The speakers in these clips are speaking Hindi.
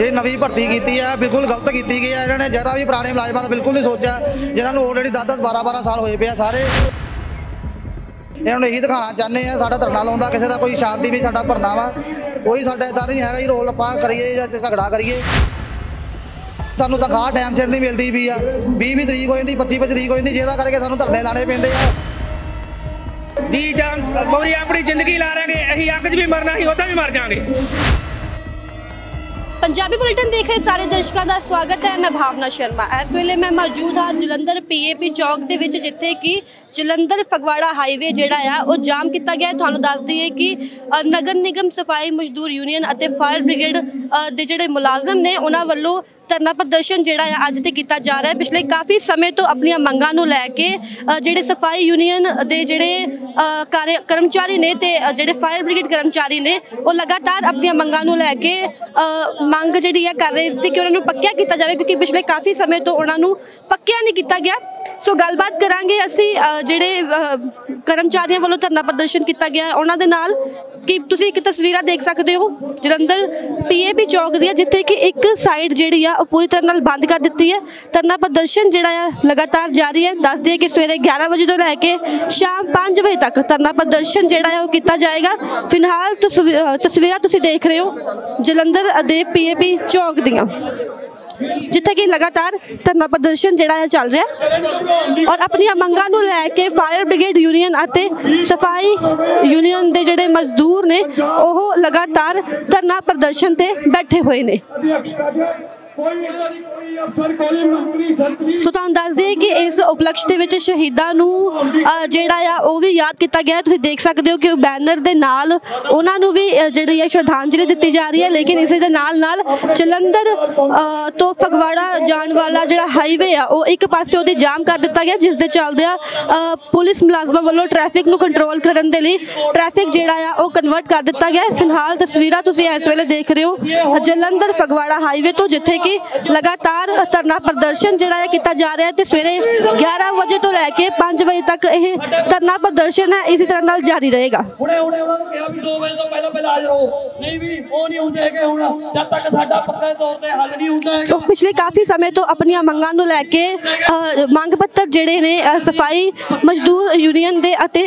ये नवी भर्ती की है बिल्कुल गलत की गई है। इन्होंने जरा भी पुराने मुलाजमान का बिल्कुल नहीं सोचा, जिन्होंने ऑलरेडी 10-10 12-12 साल होए पे सारे। इन्होंने यही दिखाना चाहते हैं साडा धरना लाउंदा किसी का कोई शांति भी साडा भरना वा, कोई साडा इदा नहीं है रोल आप करिए या झगड़ा करिए। सानू तनखाह टाइम सिर नहीं मिलती भी है, 20-20 तरीक हो जाती, 25-25 तरीक हो जाती, जिहदा करके सानू धरने लाने पैंदे आ। जी जान पूरी अपनी जिंदगी ला रहे हैं, अही अग च भी मरना ही उदा भी मर जाएंगे। पंजाबी बुलेटिन देख रहे सारे दर्शकों का स्वागत है, मैं भावना शर्मा। इस वेले मैं मौजूद हाँ जलंधर PAP चौक के विच, जिथे कि जलंधर फगवाड़ा हाईवे जोड़ा है वह जाम किया गया। थानू दस दिए कि नगर निगम सफाई मजदूर यूनियन और फायर ब्रिगेड के जोड़े मुलाजम ने उन्होंने वालों धरना प्रदर्शन जोड़ा है अज तो किया जा रहा है। पिछले काफ़ी समय तो अपन मंगा लैके जोड़े सफाई यूनियन के जोड़े कर्मचारी ने जोड़े फायर ब्रिगेड कर्मचारी ने वो लगातार अपन मंगा लैके ਮੰਗ ਜਿਹੜੀ ਆ ਕਰ ਰਹੇ ਸੀ ਕਿ ਉਹਨਾਂ ਨੂੰ ਪੱਕਿਆ ਕੀਤਾ ਜਾਵੇ, ਕਿਉਂਕਿ ਪਿਛਲੇ ਕਾਫੀ ਸਮੇਂ ਤੋਂ ਉਹਨਾਂ ਨੂੰ ਪੱਕਿਆ ਨਹੀਂ ਕੀਤਾ ਗਿਆ। ਸੋ ਗੱਲਬਾਤ ਕਰਾਂਗੇ ਅਸੀਂ ਜਿਹੜੇ ਕਰਮਚਾਰੀਆਂ ਵੱਲੋਂ ਧਰਨਾ ਪ੍ਰਦਰਸ਼ਨ ਕੀਤਾ ਗਿਆ ਉਹਨਾਂ ਦੇ ਨਾਲ। ਕਿ ਤੁਸੀਂ ਇੱਕ ਤਸਵੀਰਾਂ ਦੇਖ ਸਕਦੇ ਹੋ ਜਲੰਧਰ PAP ਚੌਕ ਦੀਆਂ, ਜਿੱਥੇ ਕਿ ਇੱਕ ਸਾਈਡ ਜਿਹੜੀ ਆ ਉਹ ਪੂਰੀ ਤਰ੍ਹਾਂ ਨਾਲ ਬੰਦ ਕਰ ਦਿੱਤੀ ਹੈ। ਧਰਨਾ ਪ੍ਰਦਰਸ਼ਨ ਜਿਹੜਾ ਆ ਲਗਾਤਾਰ ਜਾਰੀ ਹੈ। ਦੱਸ ਦਈਏ ਕਿ ਸਵੇਰੇ 11 ਵਜੇ ਤੋਂ ਲੈ ਕੇ ਸ਼ਾਮ 5 ਵਜੇ ਤੱਕ ਧਰਨਾ ਪ੍ਰਦਰਸ਼ਨ ਜਿਹੜਾ ਹੈ ਉਹ ਕੀਤਾ ਜਾਏਗਾ। ਫਿਲਹਾਲ ਤਸਵੀਰਾਂ ਤੁਸੀਂ ਦੇਖ ਰਹੇ ਹੋ ਜਲੰਧਰ ਦੇ PAP ਚੌਕ ਦੀਆਂ, जिथे कि लगातार धरना प्रदर्शन जोड़ा चल रहा है और अपन मंगा लैके फायर ब्रिगेड यूनियन और सफाई यूनियन के जोड़े मजदूर ने वह लगातार धरना प्रदर्शन से बैठे हुए ने। सो तुहानू दस दिए कि इस उपलक्ष के शहीदां नू जिहड़ा आ वो भी याद किया गया। तुसीं देख सकते हो कि बैनर के नाल उन्हां नू भी जिहड़ी है श्रद्धांजलि दी जा रही है। लेकिन इस दे नाल नाल जलंधर तो फगवाड़ा जाण वाला जिहड़ा हाईवे आ वो एक पासे उहदे जाम कर दिता गया, जिस दे चलदे पुलिस मुलाजमां वल्लों ट्रैफिक नू कंट्रोल करन दे लई ट्रैफिक जिहड़ा आ वो कन्वर्ट कर दिता गया। फिलहाल तस्वीरां तुसीं इस वेले देख रहे हो जलंधर फगवाड़ा हाईवे तो, जिथे कि लगातार धरना प्रदर्शन जोड़ा है किया जा रहा है। तो सवेरे 11 बजे तो लैके 5 बजे तक यह धरना प्रदर्शन है इसी तरह नाल जारी रहेगा। तो पिछले काफ़ी समय तो अपन मंगा लैके मंग पत्र जोड़े ने सफाई मजदूर यूनियन के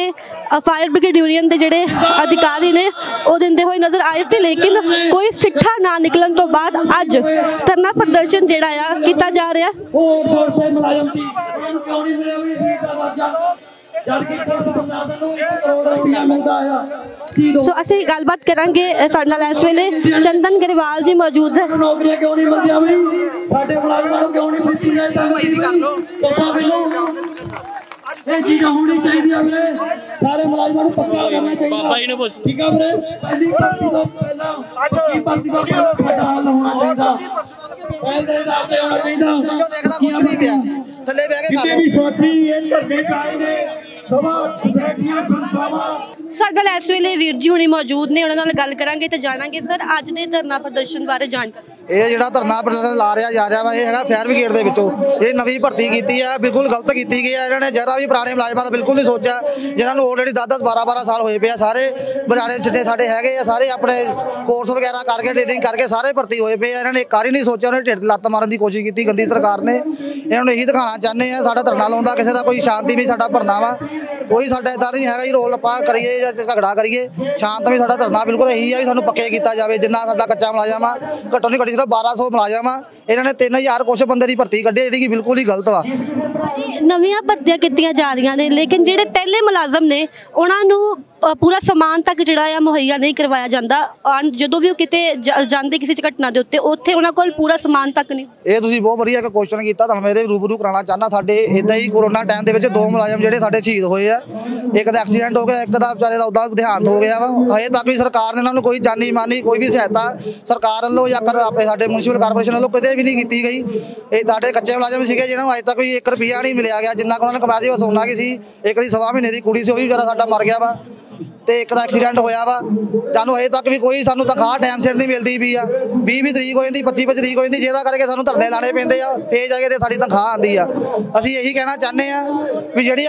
फायर ब्रिगेड यूनियन के जोड़े अधिकारी ने वो देंदे हुए नज़र आए थे, लेकिन कोई सिट्ठा ना निकलन तो बाद अज धरना प्रदर्शन जोड़ा आ किया जा रहा है। सो असी गलबात करांगे साडे नाल इस वेले चंदन गरेवाल जी मौजूद है। इस वेले वीर जी हुणे मौजूद ने, उन्होंने गल करांगे ते जाणांगे। सर अज दे धरना प्रदर्शन बारे जानकारी ਇਹ ਜਿਹੜਾ ਧਰਨਾ ਪ੍ਰਦਰਸ਼ਨ ਲਾ ਰਿਹਾ ਜਾ ਰਿਹਾ ਵਾ ਇਹ ਹੈਗਾ ਫਾਇਰ ਬ੍ਰਿਗੇਡ ਦੇ ਵਿੱਚੋਂ। ਇਹ ਨਵੀਂ ਭਰਤੀ ਕੀਤੀ ਹੈ ਬਿਲਕੁਲ ਗਲਤ ਕੀਤੀ ਗਈ ਹੈ। ਇਹਨਾਂ ਨੇ ਜਰਾ ਵੀ ਪੁਰਾਣੇ ਮੁਲਾਜ਼ਮਾਂ ਦਾ ਬਿਲਕੁਲ ਨਹੀਂ ਸੋਚਿਆ, ਜਿਨ੍ਹਾਂ ਨੂੰ ਆਲਰੇਡੀ 10-10 12-12 ਸਾਲ ਹੋਏ ਪਿਆ ਸਾਰੇ। ਬਰਾੜੇ ਛੱਡੇ ਸਾਡੇ ਹੈਗੇ ਆ ਸਾਰੇ, ਆਪਣੇ ਕੋਰਸ ਵਗੈਰਾ ਕਰਕੇ ਟ੍ਰੇਨਿੰਗ ਕਰਕੇ ਸਾਰੇ ਭਰਤੀ ਹੋਏ ਪਏ ਆ। ਇਹਨਾਂ ਨੇ ਕਾਰ ਹੀ ਨਹੀਂ ਸੋਚਿਆ, ਉਹਨਾਂ ਨੇ ਢਿੱਡ ਲੱਤ ਮਾਰਨ ਦੀ ਕੋਸ਼ਿਸ਼ ਕੀਤੀ ਗੰਦੀ ਸਰਕਾਰ ਨੇ। ਇਹਨਾਂ ਨੂੰ ਇਹੀ ਦਿਖਾਉਣਾ ਚਾਹੁੰਦੇ ਆ ਸਾਡਾ ਧਰਨਾ ਲਾਉਂਦਾ ਕਿਸੇ ਦਾ ਕੋਈ ਸ਼ਾਂਤੀ ਵੀ ਸਾਡਾ ਭਰਨਾ ਵਾ, ਕੋਈ ਸਾਡਾ ਇੱਦਾਂ ਨਹੀਂ ਹੈਗਾ ਜੀ ਰੋਲ ਆਪਾਂ ਕਰੀਏ ਜਾਂ ਝਗੜਾ ਕਰੀਏ। ਸ਼ਾਂਤ ਵੀ ਸਾਡਾ ਧਰਨਾ ਬਿਲਕੁਲ ਇਹੀ ਆ ਵੀ ਸਾਨੂੰ ਪੱਕੇ ਕੀਤਾ ਜਾਵੇ। ਜਿੰਨਾ ਸਾਡਾ ਕੱਚਾ ਮੁਲਾਜ਼ਮ ਆ ਘੱਟੋ ਨਹੀਂ ਘੱਟ 1200 ਮੁਲਾਜ਼ਮ ਆ, ਇਹਨਾਂ ਨੇ 3000 ਕੁਛ ਬੰਦੇ ਦੀ ਭਰਤੀ ਕੱਢੀ ਜਿਹੜੀ ਕਿ ਬਿਲਕੁਲ ਹੀ ਗਲਤ ਵਾ। ਨਵੀਆਂ ਭਰਤੀਆਂ ਕੀਤੀਆਂ ਜਾ ਰਹੀਆਂ ਨੇ, ਲੇਕਿਨ ਜਿਹੜੇ ਪਹਿਲੇ ਮੁਲਾਜ਼ਮ ਨੇ ਉਹਨਾਂ ਨੂੰ पूरा समान तक जोड़ा आ मुहैया नहीं करवाया जाता। जो भी कितने जाते किसी घटना के उत्ते उत्थे उन्होंने को पूरा समान तक नहीं। ये तुसीं बहुत वधिया क्वेश्चन कीता, तुहानूं मेरे रूबरू कराना चाहना। साडे इदां ही कोरोना टाइम दे विच दो मुलाजम जिहड़े साडे शहीद होए आ, एक दा एक्सीडेंट हो गया, एक दा बेचारे दा उदां देहांत हो गया वा। हजे तक भी सरकार ने उन्होंने कोई जानी मानी कोई भी सहायता सरकार वल्लों या साडे म्यूनसिपल कारपोरेशन वल्लों कदे भी नहीं कीती गई। ये साडे कच्चे मुलाजम सीगे जिन्हां नूं अजे तक कोई 1 रुपया नहीं मिलिया गया, जिन्ना उन्होंने कमाया सी बस उन्ना की सी। एक दी 6.5 महीने की कुड़ी सी, ओह भी बेचारा साडा मर गया वा। तो एक का एक्सीडेंट होया वा, सानू अजे तक भी कोई सानू तनखाह टाइम सिर नहीं मिलती भी आ, 20-20 तरीक हो जाती, 25-25 तरीक हो जाती, जिहदा करके सानू धरने लाने पैंदे आ। फिर जाके तो साडी तनखाह आंदी आ। असीं यही कहना चाहते हैं भी जिहड़ी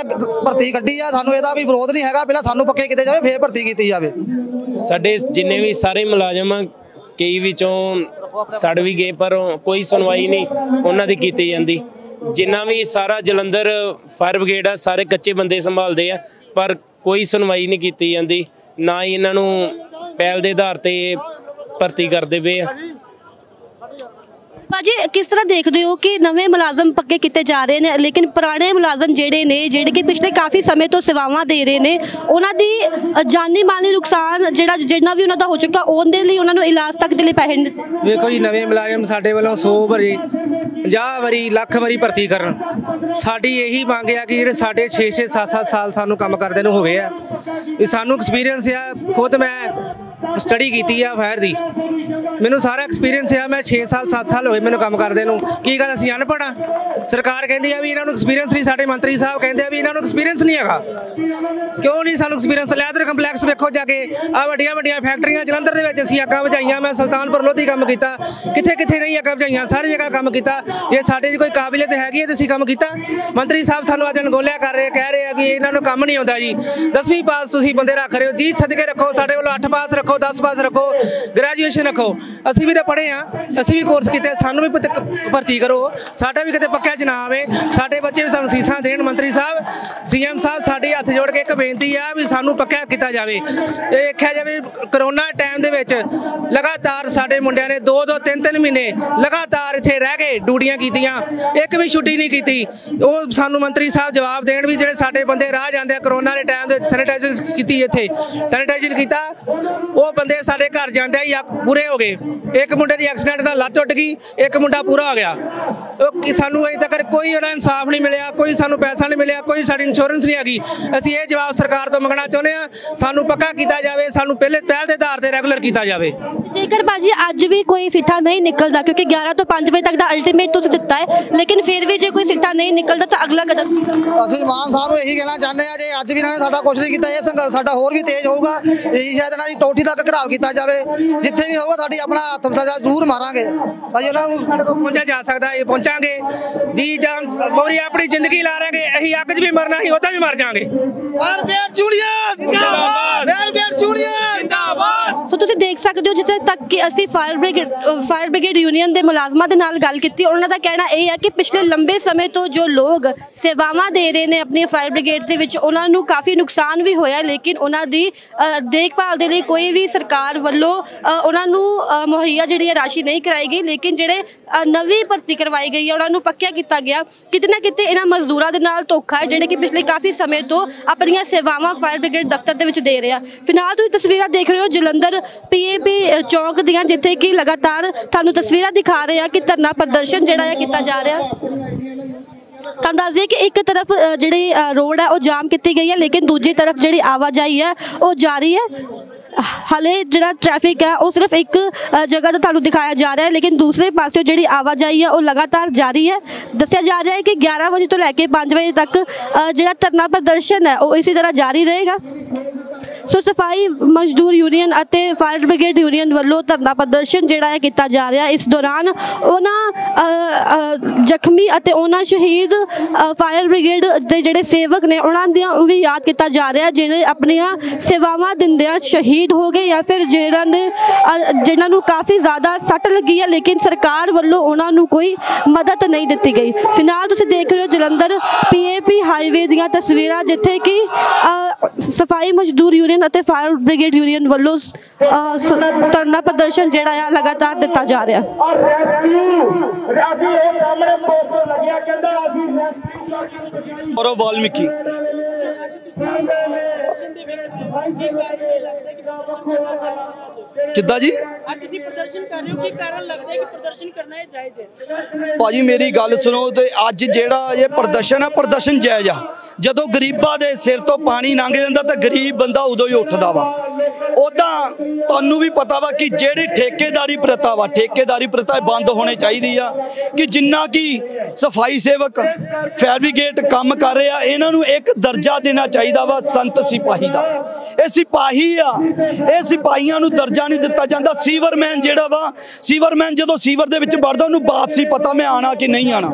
भर्ती कड्ढी आ सानू इहदा कोई विरोध नहीं हैगा, पहलां सानू पक्के कीते जावे फिर भर्ती कीती जावे। साडे जिन्ने भी सारे मुलाजम कई विचों सड़ भी गए पर कोई सुनवाई नहीं उन्होंने की जाती। जिन्ना भी सारा जलंधर फायर ब्रिगेड आ सारे कच्चे बंदे संभालते हैं पर कोई सुनवाई नहीं की जाती, ना ही इन्हों पहल के आधार पर भर्ती करते पे आ। भाजी किस तरह देखते हो कि नवे मुलाजम पक्के किए जा रहे हैं लेकिन पुराने मुलाजम जोड़े ने जेडे कि पिछले काफ़ी समय तो सेवावान दे रहे हैं उन्होंने जानी माली नुकसान जिन्ना भी उन्होंने हो चुका उनके लिए उन्होंने इलाज तक के लिए पैसे नहीं। देखो जी नवे मुलाजम साढ़े वालों 100 वारी 50 वारी 1,00,000 वारी भर्ती कर साड़ी यही मांग है कि जो साढ़े 6-7 साल सानू काम करते हो गए आ, सानू एक्सपीरियंस आ, खुद मैं स्टडी की आ फायर की, मैनू सारा एक्सपीरियंस है। मैं 6 साल 7 साल होए मैनू काम करदे नूं, की गल असीं अनपढ़ आ? सरकार कहती है भी इन्हों एक्सपीरियंस नहीं, साडे मंत्री साहब कहते हैं भी इन्हों एक्सपीरियंस नहीं हैगा। क्यों नहीं सानू एक्सपीरियंस? लैदर कंपलैक्स देखो जाके आ वड्डियां वड्डियां फैक्ट्रियां जलंधर दे विच असीं अग्गां वजाइयां, मैं सुल्तानपुर लोधी काम किया, कितने कितने नहीं अग्गां वजाइयां, सारी जगह काम किया। जे साडे कोई काबिलियत हैगी तो असीं काम किया। मंत्री साहब सानू अज अणगोलिया कर रहे, कह रहे हैं कि इन्हों नूं काम नहीं आउंदा जी। 10वीं पास तुसीं बंदे रख रहे हो जी, सदके रखो, साडे कोल 8 पास रखो, 10 पास रखो, ग्रैजुएशन रखो। असी भी तो पढ़े हाँ, असी भी कोर्स किए, सानू भी भर्ती करो, साडा भी कितने पक्का जना आवे, साडे बच्चे भी सानू सीसा देण। मंत्री साहब सीएम साहब साडे हथ जोड़ के एक बेनती है भी सानू पक्का किया जाए। ये वेख्या जाए करोना टाइम के लगातार साडे मुंडिया ने 2-2 3-3 महीने लगातार इत्थे रह के ड्यूटियां कीतियां, एक भी छुट्टी नहीं की। वह सानू मंत्री साहब जवाब देण भी जिहड़े साडे बंदे राह जांदे करोना के टाइम सैनिटाइजेशन की, इत्थे सैनिटाइजेशन किया, वो बंदे साडे घर जांदे या पूरे हो गए। एक मुंडे की एक्सीडेंट नाल लत्त टुट गई, एक मुंडा पूरा हो गया। सानू अजे तक कोई इंसाफ नहीं मिले, कोई सानू पैसा नहीं मिले, कोई साडी इंश्योरेंस नहीं हैगी। असीं ये जवाब सरकार तो मंगना चाहुंदे हां, सानू पक्का कीता जावे, सानू पहले पहल दे आधार ते रेगुलर कीता जावे। जेकर भाजी अज भी कोई सिट्ठा नहीं निकलदा क्योंकि 11 तो 5 बजे तक दा अल्टीमेट तुसीं दित्ता है, लेकिन फिर भी जे कोई सिट्ठा नहीं निकलदा तां अगला कदम असीं मान साहब नूं यही कहना चाहुंदे हां, जे अज भी इन्हां ने साडा कुछ नहीं कीता, इह संघर्ष साडा होर भी तेज होऊगा। यही शायद इन्हां दी टोटी तक घराव कीता जावे, जिथे भी होगा साडी अपना हत्थ जरूर मारांगे। असीं इन्हां नूं साडे कोल पहुंचा जा सकदा है, पहुंचांगे जी जान पूरी अपनी जिंदगी ला रहे। असीं अग 'च भी मरना ही उदां भी मर जांगे। तो तुसीं देख सकते हो जिथे तक कि असीं फायर ब्रिगेड यूनियन के मुलाजमां दे नाल गल कीती, उन्हां दा कहना यह है कि पिछले लंबे समय तो जो लोग सेवावां दे रहे ने अपनी फायर ब्रिगेड दे विच उन्हां नूं काफ़ी नुकसान भी होया, लेकिन उन्हां दी देखभाल दे लई कोई भी सरकार वल्लों उन्हां नूं मुहैया जिहड़ी है राशि नहीं कराई गई। लेकिन जिहड़े नवीं भर्ती करवाई गई है उन्हां नूं पक्का कीता गया, कितना कितने इन्हां मजदूरां दे नाल धोखा है जिहड़े कि पिछले काफ़ी समय तो अपनियां सेवावां फायर ब्रिगेड दफ्तर दे विच दे रहे हैं। फिलहाल तुसीं तस्वीरां देख रहे हो जलंधर PAP चौक दियां, जिथे कि लगातार तुहानूं तस्वीरां दिखा रहे हैं कि धरना प्रदर्शन जिहड़ा है कीता जा रहा है। तुहानूं दस दिए कि एक तरफ जिहड़ी रोड है वह जाम की गई है, लेकिन दूजी तरफ जिहड़ी आवाजाही है वह जारी है। हाले जो ट्रैफिक है वह सिर्फ एक जगह तो थानू दिखाया जा रहा है, लेकिन दूसरे पास जी आवाजाही है वह लगातार जारी है। दसिया जा रहा है कि 11 बजे तो लैके 5 बजे तक जो धरना प्रदर्शन है वह इसी तरह जारी रहेगा। सो सफाई मजदूर यूनियन और फायर ब्रिगेड यूनियन वालों धरना प्रदर्शन जोड़ा है किया जा रहा है। इस दौरान उन्होंने जख्मी और उन्होंने शहीद फायर ब्रिगेड के जोड़े सेवक ने उन्होंने भी याद किया जा रहा है जिन्हें अपन सेवावान दिंदा शहीद हो गए या फिर जिन्होंने काफ़ी ज़्यादा सट लगी है, लेकिन सरकार वालों उन्होंने कोई मदद नहीं दी गई। फिलहाल तुम देख रहे हो जलंधर PAP हाईवे दियां तस्वीरां, जिथे कि सफाई मजदूर यूनियन और फायर ब्रिगेड यूनियन वालों धरना प्रदर्शन जोड़ा है लगातार दिता जा रहा है। किदा जी प्रदर्शन कर रहे हो, कारण लगता है कि प्रदर्शन करना है जायज है? भाजी मेरी गल सुनो, तो अज जेड़ा ये प्रदर्शन है प्रदर्शन जायज आ। जदों गरीबां दे सिर तो पानी लंघ जांदा तां गरीब बंदा उदों ही उठदा वा। उदां तुहानूं भी पता वा कि जेड़ी ठेकेदारी प्रथा बंद होनी चाहिदी आ, कि जिन्ना कि सफाई सेवक फायर ब्रिगेड काम कर रहे आ इन्हां नूं एक दर्जा देना चाहिदा वा संत सिपाही दा। ये सिपाही आ, ये सिपाहियां नूं दर्जा नहीं दिता जाता। सीवरमैन जिहड़ा वा, सीवरमैन जदों सीवर दे विच वड़दा उहनूं वापसी पता मैं आना कि नहीं आना।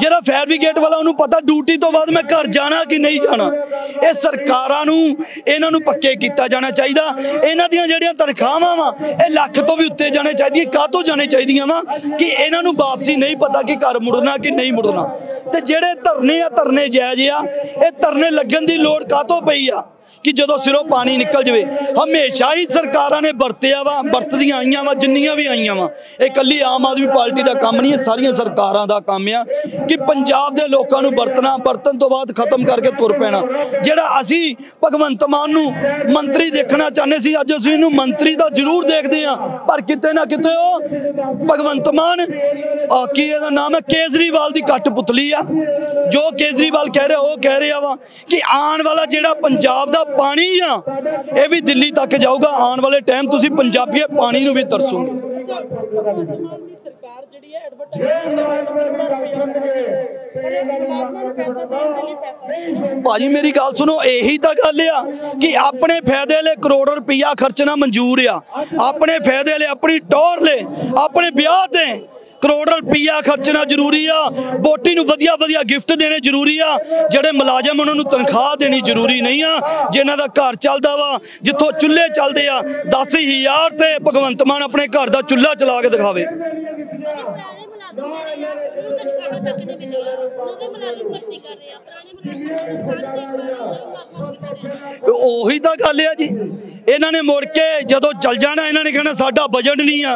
जिहड़ा फायर ब्रिगेड वाला उहनूं पता ड्यूटी तो बाद मैं घर जाना कि नहीं जाना। ये सरकारां नूं इन्हां नूं पक्के कीता जाना चाहिदा। इन्हां दियां ਜਿਹੜੀਆਂ तनखावां वा यह लख तो भी उत्ते जाने चाहिए, काहतों जाने चाहिए वा कि इन्हां नूं वापसी नहीं पता कि घर मुड़ना कि नहीं मुड़ना। तो जिहड़े धरने आ धरने जायज़ आ, ये धरने लगन की लोड़ काहतों पई आ कि जो सिरों पानी निकल जाए। हमेशा ही सरकारां ने वरतिया वा, वरतदियां आईयां वा जिन्नियां भी आईयां वा। ये कल्ली आम आदमी पार्टी का काम नहीं है, सारियां सरकारां दा काम आ कि पंजाब दे लोकां नूं वरतना, वरतन तो बाद खत्म करके तुर पैना। जिहड़ा असी भगवंत मान नूं मंत्री देखना चाहते सी, अज असीं इहनूं मंत्री दा जरूर देखदे आ, पर किते ना किते ओ भगवंत मान की इहदा नाम है केजरीवाल दी कट पुतली आ। जो केजरीवाल कह रहा वह कह रहा वा कि आने वाला जिहड़ा पंजाब दा पानी आ यह भी दिल्ली तक जाऊगा। आने वाले टाइम तुसीं पंजाबी पानी नूं भी तरसोगे। भाजी मेरी गल सुनो, यही तो गल आ कि अपने फायदे ले करोड़ रुपया खर्चना मंजूर आ, अपने फायदे ले अपनी टोर ले अपने ब्याह ते करोड़ रुपया खर्चना जरूरी आ, बोटी नूं वधिया वधिया गिफ्ट देने जरूरी आ। जिहड़े मुलाजम उन्हां नूं तनख्वाह देनी जरूरी नहीं आ, जिन्हां दा घर चलदा वा, जिथों चुल्हे चलदे आ 10,000 ते भगवंत मान अपने घर दा चुल्हा चला के दिखावे। ਉਹੀ ਤਾਂ ਗੱਲ ਆ ਜੀ, ਇਹਨਾਂ ਨੇ ਮੁੜ ਕੇ ਜਦੋਂ ਚੱਲ ਜਾਣਾ ਇਹਨਾਂ ਨੇ ਕਹਿਣਾ ਸਾਡਾ ਬਜਟ ਨਹੀਂ ਆ,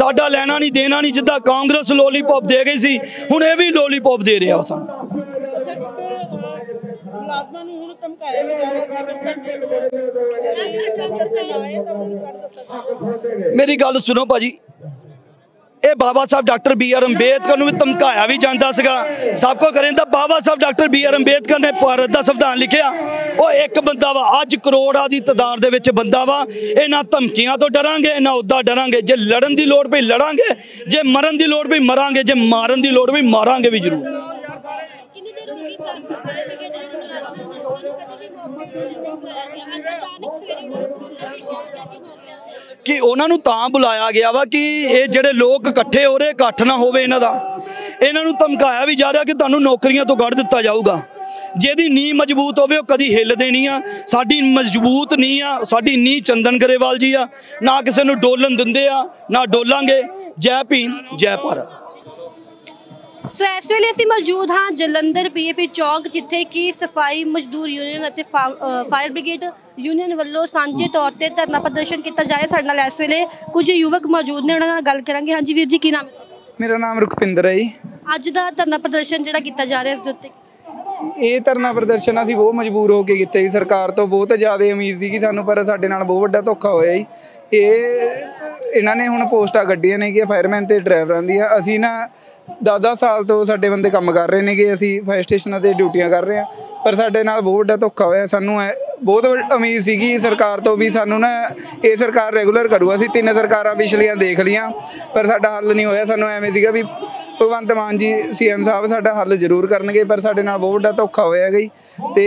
ਸਾਡਾ ਲੈਣਾ ਨਹੀਂ ਦੇਣਾ ਨਹੀਂ। ਜਿੱਦਾਂ ਕਾਂਗਰਸ ਲੋਲੀਪੌਪ ਦੇ ਗਈ ਸੀ, ਹੁਣ ਇਹ ਵੀ ਲੋਲੀਪੌਪ ਦੇ ਰਿਹਾ ਸਾਨੂੰ। ਮੇਰੀ ਗੱਲ ਸੁਣੋ ਭਾਜੀ, ਇਹ ਬਾਬਾ ਸਾਹਿਬ ਡਾਕਟਰ BR ਅੰਬੇਦਕਰ ਨੂੰ ਵੀ ਧਮਕਾਇਆ ਵੀ ਜਾਂਦਾ ਸੀਗਾ, ਸਭ ਕੋ ਕਰੇ। ਤਾਂ ਬਾਬਾ ਸਾਹਿਬ ਡਾਕਟਰ BR ਅੰਬੇਦਕਰ ਨੇ ਭਾਰਤ ਦਾ ਸੰਵਿਧਾਨ ਲਿਖਿਆ, ਉਹ ਇੱਕ ਬੰਦਾ ਵਾ, ਅੱਜ ਕਰੋੜਾਂ ਦੀ ਤਦਾਦ ਦੇ ਵਿੱਚ ਬੰਦਾ ਵਾ। ਇਹਨਾਂ ਧਮਕੀਆਂ ਤੋਂ ਡਰਾਂਗੇ, ਇਹਨਾਂ ਉੱਦਾਂ ਡਰਾਂਗੇ। ਜੇ ਲੜਨ ਦੀ ਲੋੜ ਪਈ ਲੜਾਂਗੇ, ਜੇ ਮਰਨ ਦੀ ਲੋੜ ਪਈ ਮਰਾਂਗੇ, ਜੇ ਮਾਰਨ ਦੀ ਲੋੜ ਪਈ ਮਾਰਾਂਗੇ ਵੀ ਜ਼ਰੂਰ। कि उन्होंने तां बुलाया गया वा कि ये जिहड़े लोग इकट्ठे हो रहे इकट्ठ ना होवे, इन्हां दा इन्हां नूं धमकाया भी जा रहा कि तुहानूं नौकरियां तो कढ दित्ता जाऊगा। जिहदी नींह मजबूत होवे ओह कदी हिलदे नहीं आ। साडी मजबूत नींह आ, साडी नींह चंदन ग्रेवाल जी आ, ना किसे नूं डोलन दिंदे आ, ना डोलांगे। जय भीम, जय भारत। सो इस वेले असीं मौजूद हाँ जलंधर PAP चौक, जिथे कि सफाई मजदूर यूनियन और फायर ब्रिगेड यूनियन वालों सांझे तौर पर धरना प्रदर्शन किया जा रहा। साडे नाल इस वेले कुछ युवक मौजूद ने, उन्हां नाल गल करांगे। हाँ जी वीर जी, की नाम? मेरा नाम रुखपिंदर है जी। अज दा धरना प्रदर्शन जिहड़ा कीता जा रहा, इस उत्ते ਇਹ ਧਰਨਾ ਪ੍ਰਦਰਸ਼ਨ ਅਸੀਂ ਬਹੁਤ ਮਜਬੂਰ ਹੋ ਕੇ ਕੀਤਾ ਜੀ। ਸਰਕਾਰ ਤੋਂ ਬਹੁਤ ਜ਼ਿਆਦਾ ਉਮੀਦ ਸੀਗੀ ਸਾਨੂੰ, ਪਰ ਸਾਡੇ ਨਾਲ ਬਹੁਤ ਵੱਡਾ ਧੋਖਾ ਹੋਇਆ ਜੀ। ਇਹਨਾਂ ਨੇ ਹੁਣ ਪੋਸਟਾਂ ਕੱਢੀਆਂ ਨੇ ਕਿ ਫਾਇਰਮੈਨ ਤੇ ਡਰਾਈਵਰਾਂ ਦੀਆਂ। ਅਸੀਂ ਨਾ 10-10 ਸਾਲ ਤੋਂ ਸਾਡੇ ਬੰਦੇ ਕੰਮ ਕਰ ਰਹੇ ਨੇਗੇ, ਅਸੀਂ ਫਾਇਰ ਸਟੇਸ਼ਨਾਂ ਤੇ ਡਿਊਟੀਆਂ ਕਰ ਰਹੇ ਹਾਂ, ਪਰ ਸਾਡੇ ਨਾਲ ਬਹੁਤ ਵੱਡਾ ਧੋਖਾ ਹੋਇਆ। ਸਾਨੂੰ ਬਹੁਤ ਉਮੀਦ ਸੀਗੀ ਸਰਕਾਰ ਤੋਂ ਵੀ ਸਾਨੂੰ ਨਾ ਇਹ ਸਰਕਾਰ ਰੈਗੂਲਰ ਕਰੂ। ਅਸੀਂ 3 ਸਰਕਾਰਾਂ ਪਿਛਲੀਆਂ ਦੇਖ ਲਈਆਂ, ਪਰ ਸਾਡਾ ਹੱਲ ਨਹੀਂ ਹੋਇਆ। ਸਾਨੂੰ ਐਵੇਂ ਸੀਗਾ ਵੀ ਭਗਵੰਤ ਮਾਨ ਜੀ CM ਸਾਹਿਬ ਸਾਡਾ ਹੱਲ ਜ਼ਰੂਰ ਕਰਨਗੇ, ਪਰ ਸਾਡੇ ਨਾਲ ਬਹੁਤ ਵੱਡਾ ਧੋਖਾ ਹੋਇਆ ਗਈ। ਅਤੇ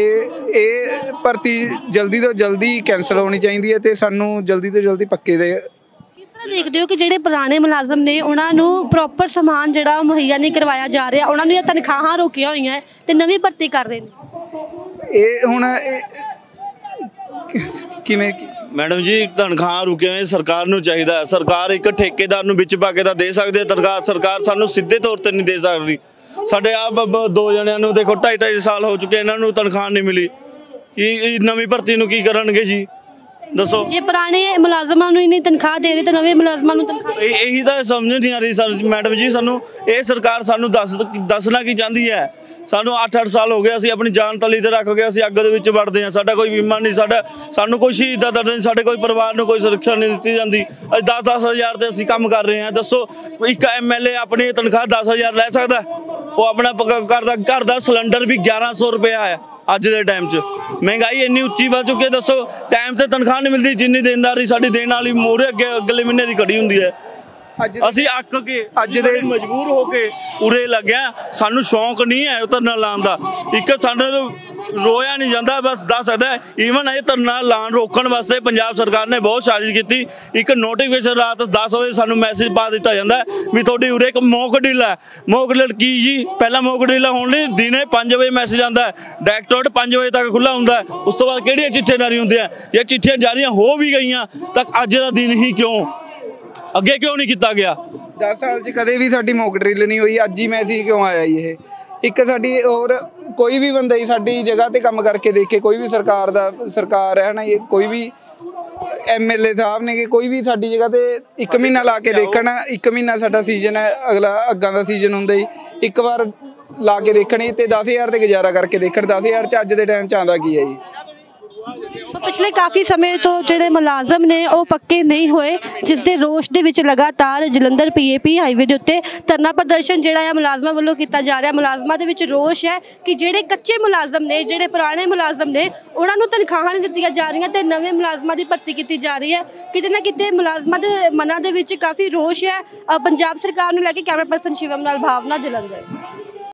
ਇਹ ਭਰਤੀ ਜਲਦੀ ਤੋਂ ਜਲਦੀ ਕੈਂਸਲ ਹੋਣੀ ਚਾਹੀਦੀ ਹੈ ਅਤੇ ਸਾਨੂੰ ਜਲਦੀ ਤੋਂ ਜਲਦੀ ਪੱਕੇ ਦੇ। ਕਿਸ ਤਰ੍ਹਾਂ ਦੇਖਦੇ ਹੋ ਕਿ ਜਿਹੜੇ ਪੁਰਾਣੇ ਮੁਲਾਜ਼ਮ ਨੇ ਉਹਨਾਂ ਨੂੰ ਪ੍ਰੋਪਰ ਸਮਾਨ ਜਿਹੜਾ ਮੁਹੱਈਆ ਨਹੀਂ ਕਰਵਾਇਆ ਜਾ ਰਿਹਾ, ਉਹਨਾਂ ਨੂੰ ਇਹ ਤਨਖਾਹਾਂ ਰੋਕੀਆਂ ਹੋਈਆਂ ਅਤੇ ਨਵੀਂ ਭਰਤੀ ਕਰ ਰਹੇ ਨੇ? ਇਹ ਹੁਣ ਕਿਵੇਂ मैडम जी तनख्वाह रुके हुए सरकार नूं चाहिदा है। सरकार एक ठेकेदार नूं विच पा के तां दे सकदी है तनख्वाह, सरकार सानूं सीधे तौर ते नहीं दे सकदी। साडे आप 2 जणियां नूं देखो 2.5 साल हो चुके, इन्हां नूं तनख्वाह नहीं मिली। नवी भर्ती नूं की करनगे जी दसो? जे पुराने मुलाजमां नूं इन्नी तनख्वाह दे रहे ते नवे मुलाजमां नूं तनख्वाह यही तां समझ नहीं आ रही। मैडम जी सानूं ये सरकार सानूं दसना की चाहती है? ਸਾਨੂੰ 8-8 ਸਾਲ ਹੋ ਗਏ ਅਸੀਂ ਆਪਣੀ ਜਾਨ ਤਲੀ ਤੇ ਰੱਖ ਕੇ ਅਸੀਂ ਅੱਗ ਦੇ ਵਿੱਚ ਵੜਦੇ ਹਾਂ। ਸਾਡਾ ਕੋਈ ਬੀਮਾ ਨਹੀਂ, ਸਾਡਾ ਸਾਨੂੰ ਕੋਈ ਸ਼ਹੀਦਾਂ ਦਾ ਦਰਦ ਨਹੀਂ, ਸਾਡੇ ਕੋਈ ਪਰਿਵਾਰ ਨੂੰ ਕੋਈ ਸੁਰੱਖਿਆ ਨਹੀਂ ਦਿੱਤੀ ਜਾਂਦੀ। ਅਸੀਂ 10-10 ਹਜ਼ਾਰ ਤੇ ਅਸੀਂ ਕੰਮ ਕਰ ਰਹੇ ਹਾਂ। ਦੱਸੋ ਇੱਕ MLA ਆਪਣੀ ਤਨਖਾਹ 10,000 ਲੈ ਸਕਦਾ? ਉਹ ਆਪਣਾ ਘਰ ਦਾ ਸਿਲੰਡਰ ਵੀ 1100 ਰੁਪਇਆ ਹੈ ਅੱਜ ਦੇ ਟਾਈਮ 'ਚ। ਮਹਿੰਗਾਈ ਇੰਨੀ ਉੱਚੀ ਵੱਧ ਚੁੱਕੀ ਹੈ, ਦੱਸੋ ਟਾਈਮ 'ਤੇ ਤਨਖਾਹ ਨਹੀਂ ਮਿਲਦੀ। ਜਿੰਨੀ ਦੇਣਦਾਰੀ ਸਾਡੀ ਦੇਣ ਵਾਲੀ ਮੂਹਰੇ ਅਗਲੇ ਮਹੀਨੇ ਦੀ ਖੜੀ ਹੁੰਦੀ ਹੈ। ਅਸੀਂ ਅੱਕ ਕੇ ਅੱਜ ਦੇ ਮਜਬੂਰ ਹੋ ਕੇ ਉਰੇ ਲੱਗਿਆ। ਸਾਨੂੰ ਸ਼ੌਂਕ ਨਹੀਂ ਹੈ ਉਤਰਨਾ ਲਾਉਣ ਦਾ। ਇੱਕ ਸਾਡੇ रोया नहीं जाता, बस दस सकता है। ईवन ये धरना लान रोकने वास्ते पंजाब सरकार ने बहुत साजिश की। एक नोटिफिकेशन रात 10 बजे सानू मैसेज पा दिता जाता है भी थोड़ी उरे एक मोक ड्रिल है। मोक ड्रिल की जी, पहला मोक ड्रिल होने दिने 5 बजे मैसेज आता है, डायरेक्टोरेट 5 बजे तक खुला होंदा है। उस तो बाद किहड़ियां चिट्ठियां जारी होंदियां, या चिट्ठियां जारियां हो भी गईयां तक अज दा दिन ही क्यों, अगे क्यों नहीं किया गया? 10 साल च कदे भी साडी मोक ड्रिल नहीं हुई, अज ही मैसेज क्यों आया? ये एक साड़ी और कोई भी बंदा ही साड़ी जगह ते काम करके देखे, कोई भी सरकार दा सरकार है ना, ये कोई भी MLA साहब ने कि कोई भी साड़ी जगह ते 1 महीना ला के देखना। 1 महीना साडा सीजन है, अगला अग्गां दा सीजन हुंदा ही, एक बार ला के देखने ते 10,000 ते गुजारा करके देखण। 10,000 च अज दे टाइम च आंदा की है जी? पिछले काफ़ी समय तो जो मुलाजम ने वह पक्के नहीं होए, जिस दे रोष दे विच लगातार जलंधर PAP हाईवे के उत्ते धरना प्रदर्शन जिहड़ा है मुलाजमां वालों किया जा रहा। मुलाजमां दे विच रोष है कि जिहड़े कच्चे मुलाजम ने, जिहड़े पुराने मुलाजम ने, उन्हां नूं तनखाहां नहीं दित्तियां जा रहियां ते नवे मुलाजमां दी भर्ती की जा रही है। किते ना किते मुलाजमां दे मनां दे विच काफ़ी रोष है पंजाब सरकार नूं लैके। कैमरा पर्सन शिवम नाल भावना, जलंधर।